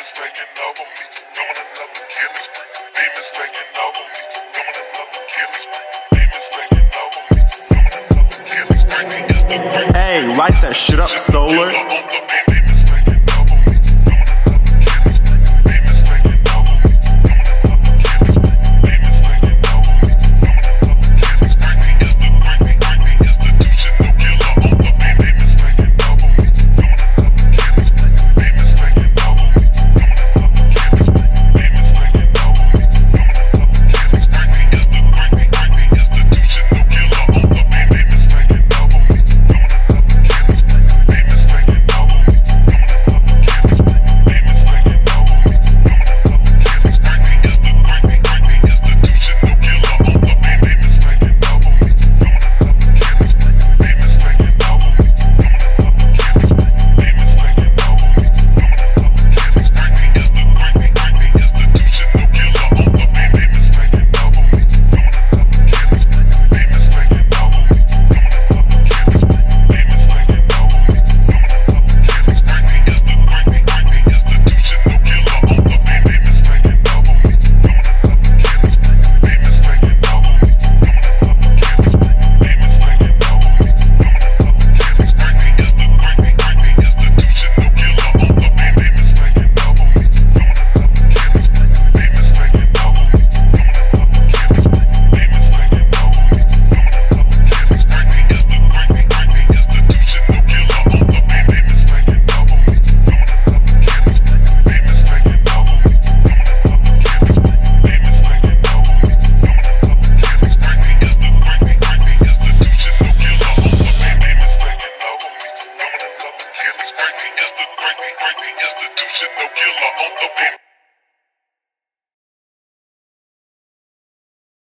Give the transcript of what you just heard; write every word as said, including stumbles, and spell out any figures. demons taking over me, doing another killing spree. Demons taking over me, doing another killing spree. Demons taking over me, doing another killing spree. Hey, light that shit up, Sollar. Institutional killer on the beat.